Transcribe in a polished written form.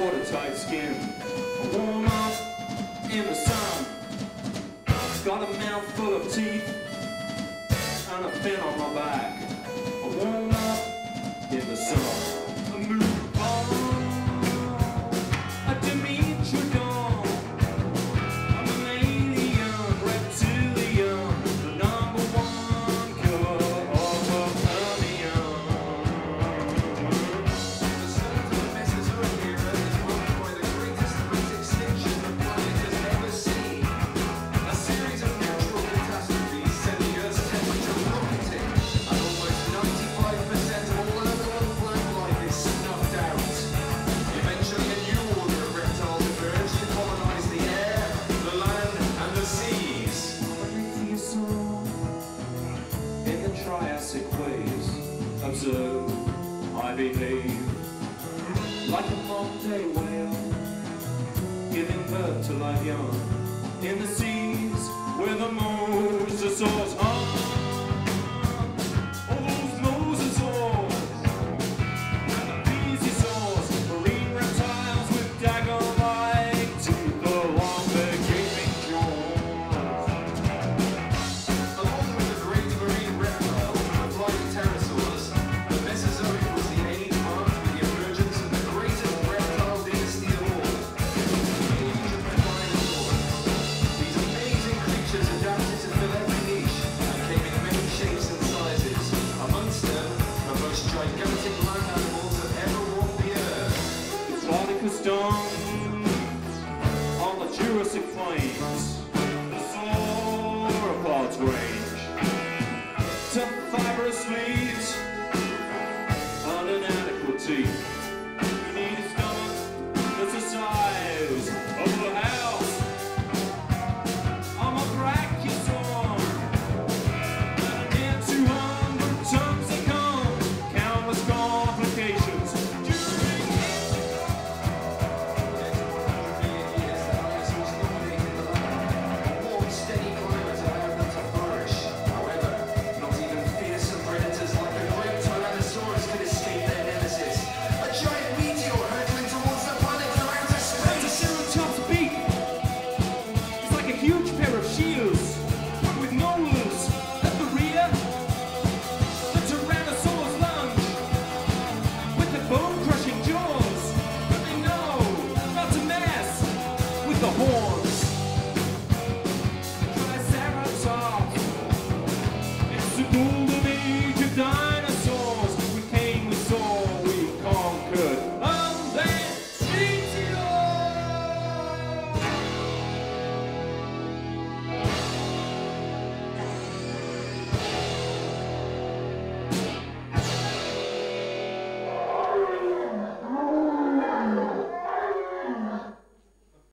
watertight skin. I warm up in the sun. Got a mouth full of teeth and a fin on my back. I warm up in the sun. I move on. I diminish your dawn. Observe, I behave like a modern-day whale, giving birth to live young in the seas where the mosasaurs are. Done on the Jurassic plains, the sauropods reign.